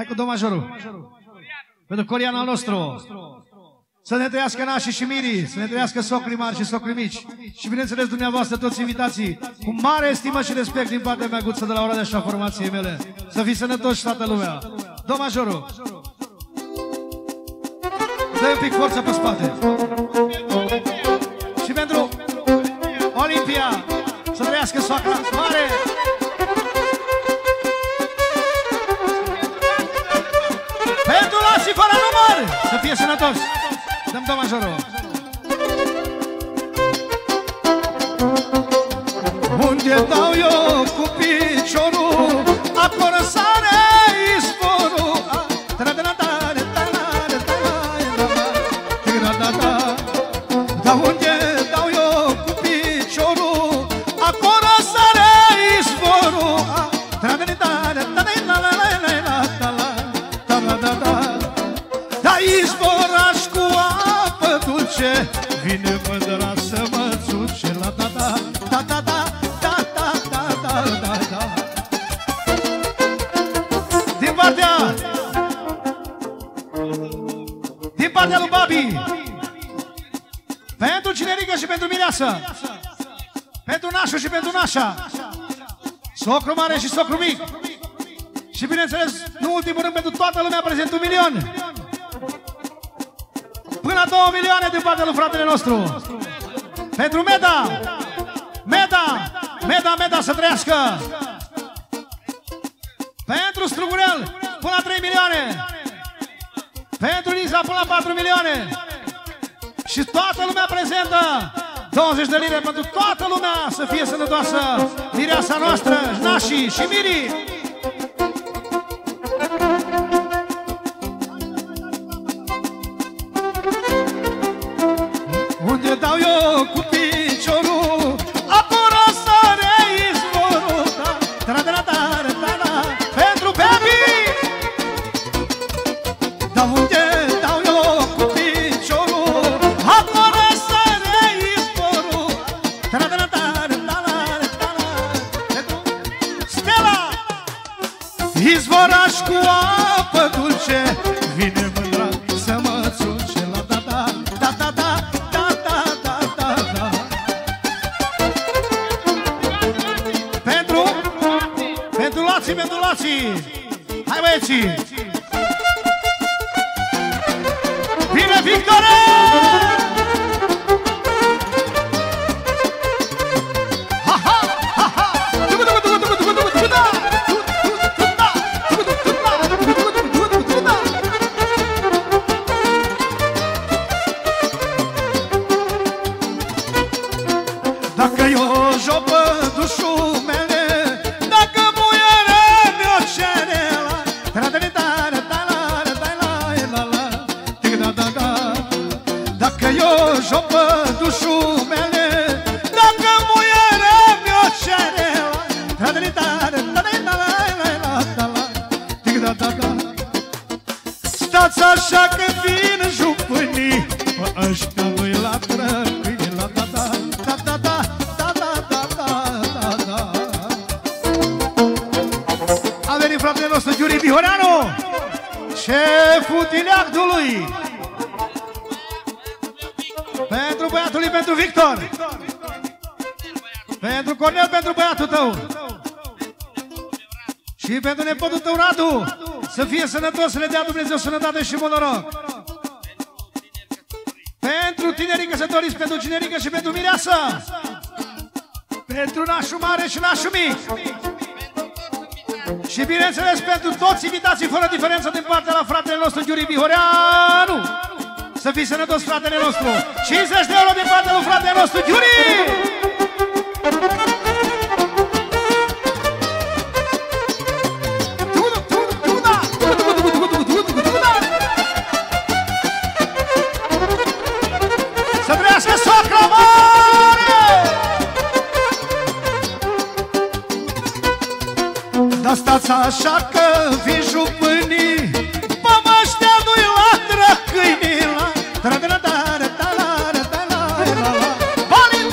Hai cu domajorul. Pentru Corianul nostru. Să ne trăiască nașii și mirii, să ne trăiască socrii mari și socrii mici. Și bineînțeles dumneavoastră toți invitații, cu mare stimă și respect din partea mea, Guta de la Oradea și a formației mele. Să fiți sănătoși toată lumea. Domajorul. Dă-i un pic forță pe spate. Și pentru Olimpia, să trăiască soacra mare. Pentru lașii fără număr, să fie sănătoși. Dăm domajorul. Unde dau eu cu piciorul, acolo sare izvorul. Dar unde dau eu cu piciorul, acolo sare izvorul. Dar izvoraș cu apă dulce, vine mândra să mă duce la tata. Din partea lui Babi, pentru Cinerică și pentru Mireasa, pentru Nașu și pentru Nașa, socru mare și socru mic, și bineînțeles, nu ultimul rând, pentru toată lumea prezent, 1 milion până la 2 milioane din partea lui fratele nostru. Pentru Meda, să trăiască. Pentru Strugurel, până la 3 milioane. Pentru Liza, până la 4 milioane. Și toată lumea prezentă, 20 de lire pentru toată lumea, să fie sănătoasă mireasa noastră, nașii și mirii. Unde dau eu cu piciorul, acolo sare izvorul. Pentru baby. Dar unde dau eu cu piciorul, acolo sare izvorul. Stela, izvoraș cu apă dulce, vine mândra să mă țuce la tata. Mendulații! Hai băieții! Vine Victorie! Ha ha ha ha! Dacă eu joc pădușul meu, dacă eu jopă dușul mele, dacă muierea mi-o cere, stați așa că vin jupânii, mă aștălui la trăcâi, la tata. A venit fratele nostru Jurj Bihoreanu, șeful tineactului. Pentru băiatul lui, pentru Victor, pentru Cornel, pentru băiatul tău și pentru nepotul tău Radu, să fie sănătos, să le dea Dumnezeu sănătate și bun noroc. Pentru tinerii căsătoriți, pentru cinerică și pentru mireasă, pentru nașul mare și nașul mic și bineînțeles pentru toți invitații fără diferență din partea la fratele nostru Jurj Bihoreanu. Să fii sănătos, fratele nostru! 50 de euro din partea lui fratele nostru, Giuri! Să trăiască soacra mare! Dar stați așa că vii jupânii, pămăștea nu-i la trăcâinii. Balint,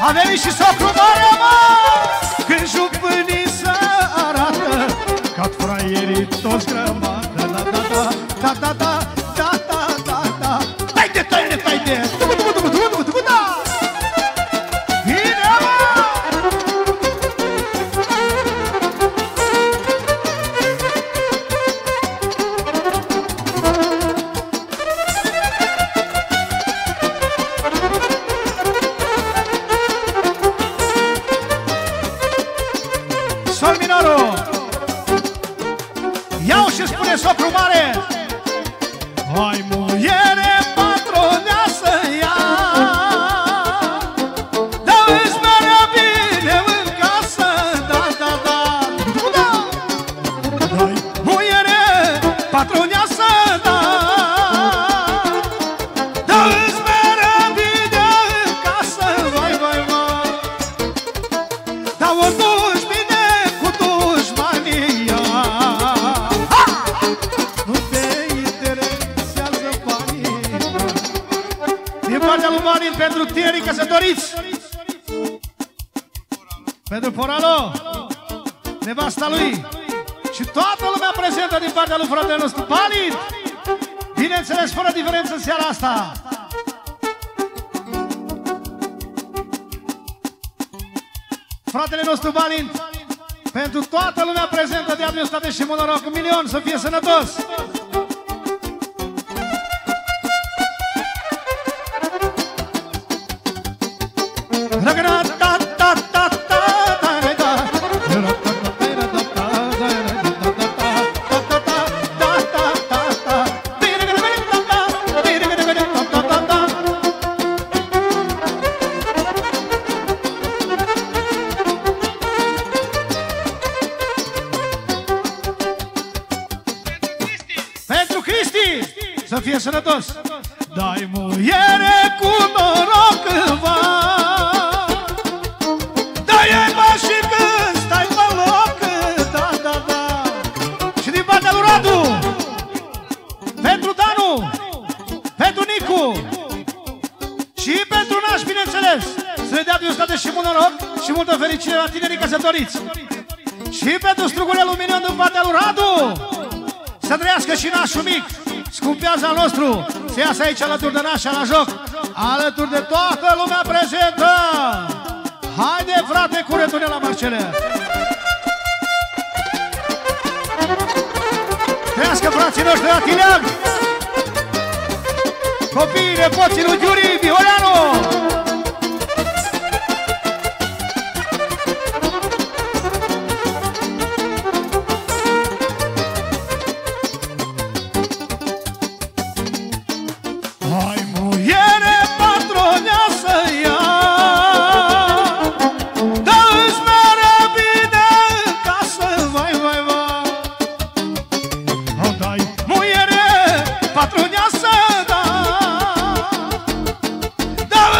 A venit și socru mare, mă! Când jupânii se arată, ca fraierii toți grămadă. Da, da, da, da, da, da, da, da, da, da. Tai-te, tai-te, tai-te! Fratele nostru Balint, pentru toată lumea prezentă de administrate și mult noroc, 1.000.000 să fie sănătos! Sănătos. Dai muiere cu noroc în var, dai-ai bani și când stai pe loc. Da, da, da. Și din partea lui Radu, pentru Danu, pentru Nicu și pentru Naș, bineînțeles, să le dea diostate și mult noroc și multă fericire la tinerii căsătoriți. Și pentru strugulelul Minion din partea lui Radu, să trăiască și Nașul mic, scumpeaza nostru, se iasă aici alături de nașa la joc, alături de toată lumea prezentă. Haide, frate, cu retunea la Marcele. Trească frații noștri la Tineag, copiii nepoții lui Jurj Bihoreanu. Muiere, patroneasă, da, dar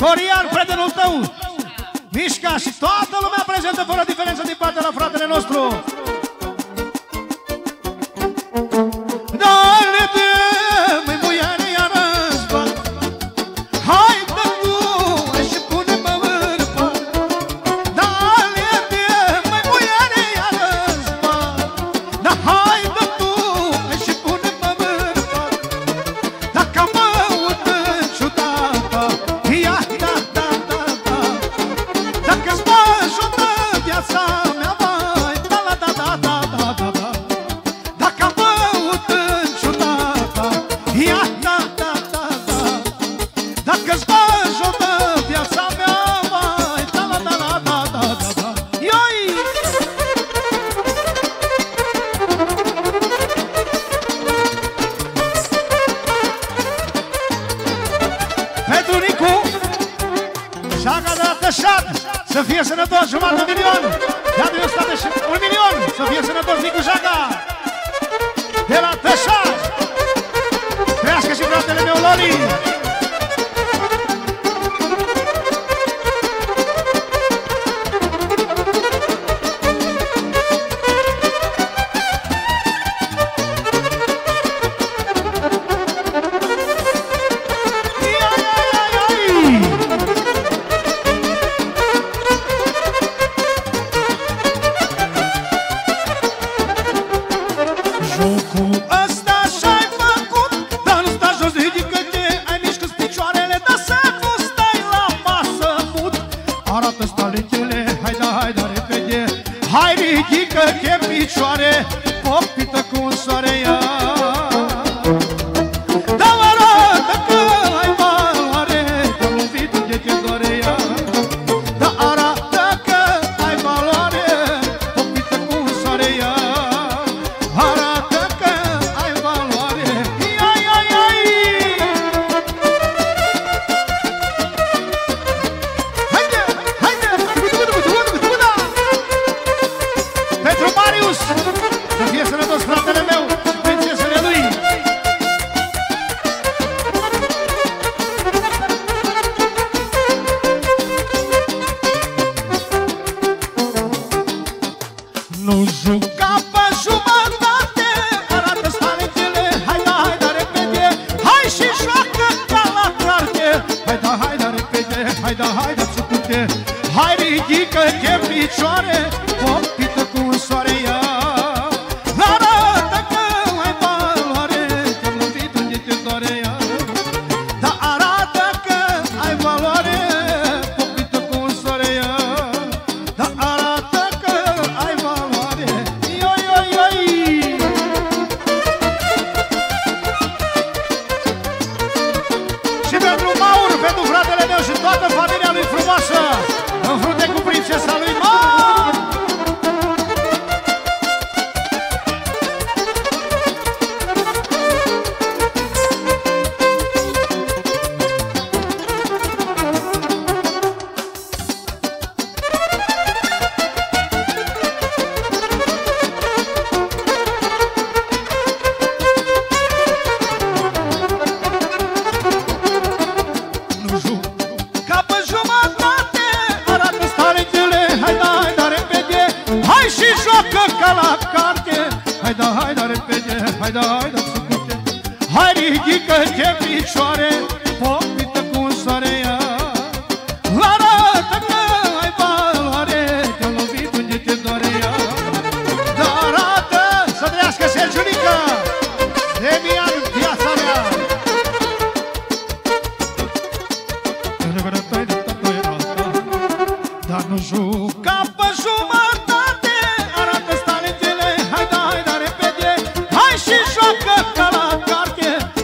Coriar, prietenul tău, mișca și toată lumea prezentă fără diferență din partea la fratele nostru. Să fie sănătos, jumătate de milion! Iată, eu stat și 1 milion! Să fie sănătos, Nicu Jaca! De la Tășat! Trească și fratele meu, Loli!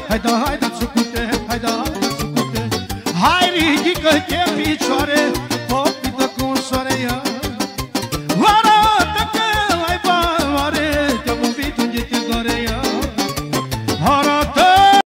Hai da, hai da,